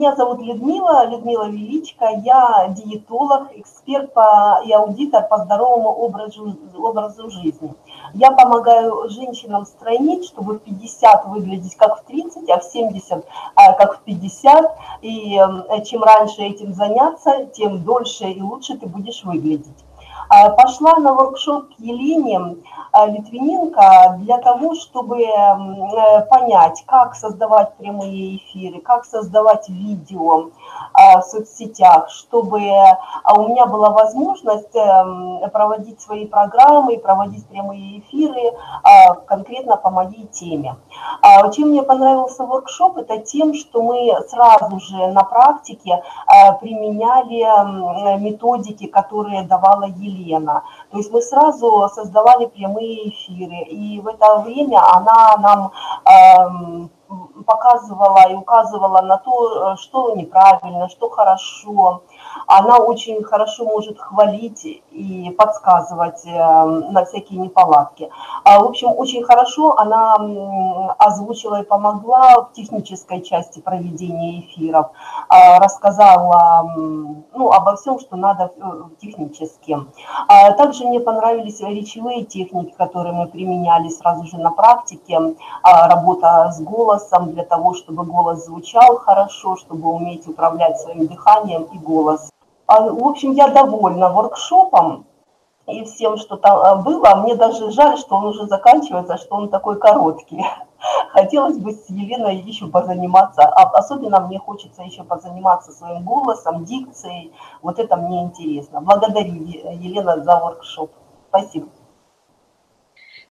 Меня зовут Людмила Величко, я диетолог, эксперт и аудитор по здоровому образу жизни. Я помогаю женщинам стройнеть, чтобы в 50 выглядеть как в 30, а в 70 как в 50. И чем раньше этим заняться, тем дольше и лучше ты будешь выглядеть. Пошла на воркшоп к Елене Литвиненко для того, чтобы понять, как создавать прямые эфиры, как создавать видео в соцсетях, чтобы у меня была возможность проводить свои программы, проводить прямые эфиры конкретно по моей теме. Чем мне понравился воркшоп, это тем, что мы сразу же на практике применяли методики, которые давала Елена. То есть мы сразу создавали прямые эфиры, и в это время она нам показывала и указывала на то, что неправильно, что хорошо. Она очень хорошо может хвалить и подсказывать на всякие неполадки. В общем, очень хорошо она озвучила и помогла в технической части проведения эфиров. Рассказала обо всем, что надо технически. Также мне понравились речевые техники, которые мы применяли сразу же на практике. Работа с голосом для того, чтобы голос звучал хорошо, чтобы уметь управлять своим дыханием и голосом. В общем, я довольна воркшопом и всем, что там было. Мне даже жаль, что он уже заканчивается, что он такой короткий. Хотелось бы с Еленой еще позаниматься. Особенно мне хочется еще позаниматься своим голосом, дикцией. Вот это мне интересно. Благодарю, Елена, за воркшоп. Спасибо.